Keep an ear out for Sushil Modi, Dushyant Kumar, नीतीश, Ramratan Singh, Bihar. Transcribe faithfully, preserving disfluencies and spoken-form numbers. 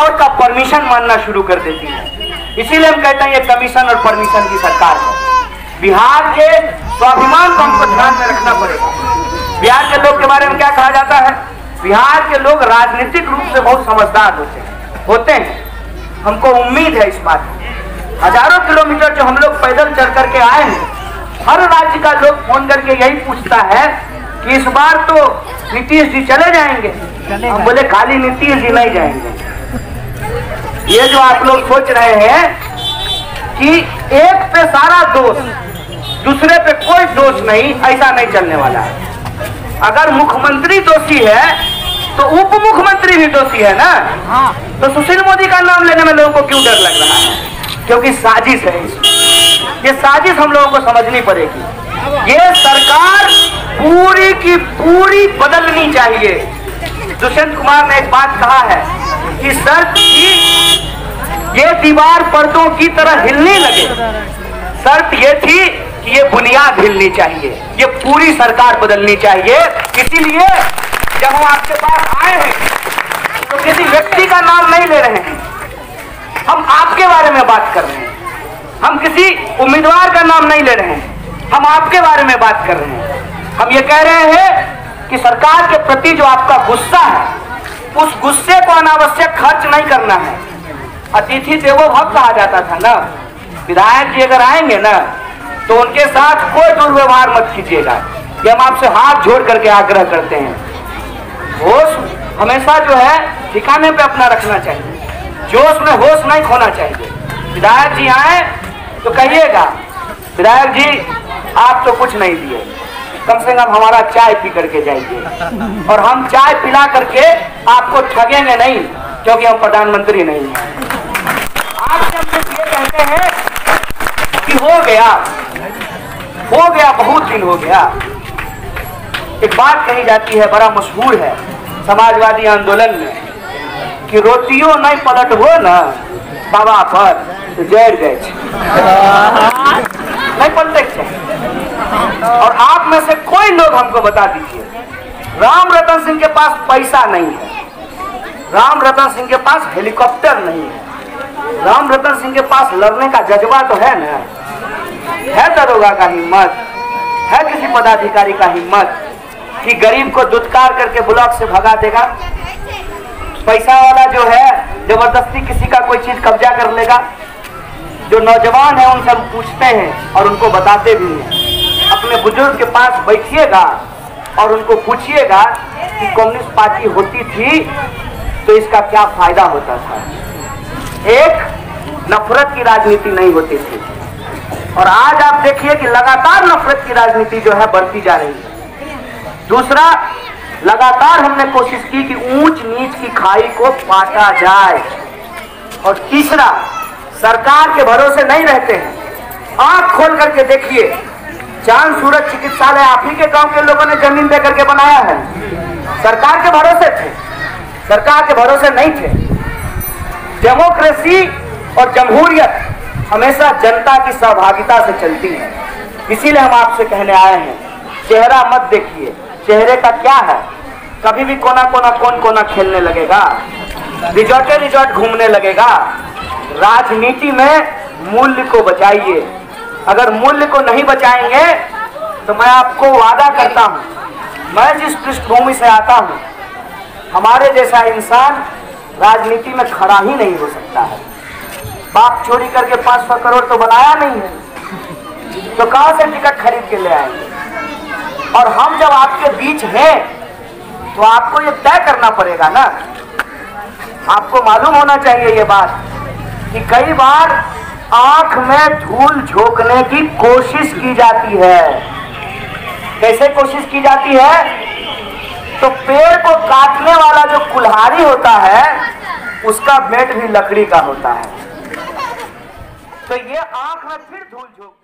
और का परमिशन मानना शुरू कर देती है। इसीलिए हम कहते हैं ये कमीशन और परमिशन की सरकार है। बिहार के स्वाभिमान को हमको ध्यान में रखना पड़ेगा। बिहार के लोग के बारे में क्या कहा जाता है, बिहार के लोग राजनीतिक रूप से बहुत समझदार होते हैं होते हैं हमको उम्मीद है इस बात की। हजारों किलोमीटर जो हम लोग पैदल चल करके आए हैं, हर राज्य का लोग फोन करके यही पूछता है कि इस बार तो नीतीश जी चले जाएंगे। हम बोले खाली नीतीश जी नहीं जाएंगे। ये जो आप लोग सोच रहे हैं कि एक पे सारा दोष दूसरे पे कोई दोष नहीं, ऐसा नहीं चलने वाला है। अगर मुख्यमंत्री दोषी है तो उप मुख्यमंत्री भी दोषी है ना। तो सुशील मोदी का नाम लेने में लोगों को क्यों डर लग रहा है, क्योंकि साजिश है। ये साजिश हम लोगों को समझनी पड़ेगी। ये सरकार पूरी की पूरी बदलनी चाहिए। दुष्यंत कुमार ने एक बात कहा है कि सर की ये दीवार पर्दों की तरह हिलने लगे, शर्त ये थी कि ये बुनियाद हिलनी चाहिए, ये पूरी सरकार बदलनी चाहिए। इसीलिए जब हम आपके पास आए हैं तो किसी व्यक्ति का नाम नहीं ले रहे हैं, हम आपके बारे में बात कर रहे हैं। हम किसी उम्मीदवार का नाम नहीं ले रहे हैं, हम आपके बारे में बात कर रहे हैं। हम ये कह रहे हैं कि सरकार के प्रति जो आपका गुस्सा है, उस गुस्से को अनावश्यक खर्च नहीं करना है। अतिथि देवो भव कहा जाता था ना। विधायक जी अगर आएंगे ना तो उनके साथ कोई दुर्व्यवहार मत कीजिएगा, ये हम आपसे हाथ जोड़ करके आग्रह करते हैं। होश हमेशा जो है ठिकाने पर अपना रखना चाहिए, जोश में होश नहीं खोना चाहिए। विधायक जी आए तो कहिएगा, विधायक जी आप तो कुछ नहीं दिए, कम से कम हमारा चाय पी करके जाइए। और हम चाय पिला करके आपको ठगेंगे नहीं, क्योंकि हम प्रधानमंत्री नहीं हैं। आपसे हम ये कहते हैं कि हो गया हो गया बहुत दिन हो गया। एक बात कही जाती है, बड़ा मशहूर है समाजवादी आंदोलन में, कि रोटियों नहीं पलट हो ना बाबा पर तो जर गए नहीं पलटे। और आप में से कोई लोग हमको बता दीजिए, रामरतन सिंह के पास पैसा नहीं है, रामरतन सिंह के पास हेलीकॉप्टर नहीं है, रामरतन सिंह के पास लड़ने का जज्बा तो है ना। है दरोगा का हिम्मत, है किसी पदाधिकारी का हिम्मत कि गरीब को दुत्कार करके ब्लॉक से भगा देगा। पैसा वाला जो है जबरदस्ती किसी का कोई चीज कब्जा कर लेगा। जो नौजवान है उनसे हम पूछते हैं और उनको बताते भी हैं। अपने बुजुर्ग के पास बैठिएगा और उनको पूछिएगा कि कम्युनिस्ट पार्टी होती थी तो इसका क्या फायदा होता था। एक नफरत की राजनीति नहीं होती थी, और आज आप देखिए कि लगातार नफरत की राजनीति जो है बढ़ती जा रही है। दूसरा, लगातार हमने कोशिश की कि ऊंच नीच की खाई को पाटा जाए। और तीसरा, सरकार के भरोसे नहीं रहते हैं। आंख खोल करके देखिए, चांद सूरज चिकित्सालय आप ही के गांव के लोगों ने जमीन दे करके बनाया है। सरकार के भरोसे थे, सरकार के भरोसे नहीं थे। डेमोक्रेसी और जमहूरियत हमेशा जनता की सहभागिता से चलती है। इसीलिए हम आपसे कहने आए हैं, चेहरा मत देखिए, चेहरे का क्या है, कभी भी कोना कोना कोन कोना खेलने लगेगा, रिजॉर्टे रिजॉर्ट घूमने लगेगा। राजनीति में मूल्य को बचाइए। अगर मूल्य को नहीं बचाएंगे तो मैं आपको वादा करता हूं, मैं जिस पृष्ठभूमि से आता हूं, हमारे जैसा इंसान राजनीति में खड़ा ही नहीं हो सकता है। बाप चोरी करके पांच सौ करोड़ तो बनाया नहीं है, तो कहां से टिकट खरीद के ले आएंगे। और हम जब आपके बीच हैं तो आपको ये तय करना पड़ेगा ना। आपको मालूम होना चाहिए ये बात कि कई बार आंख में धूल झोंकने की कोशिश की जाती है। कैसे कोशिश की जाती है, तो पेड़ को काटने वाला जो कुल्हाड़ी होता है उसका बेट भी लकड़ी का होता है। तो ये आंख में फिर धूल झोंक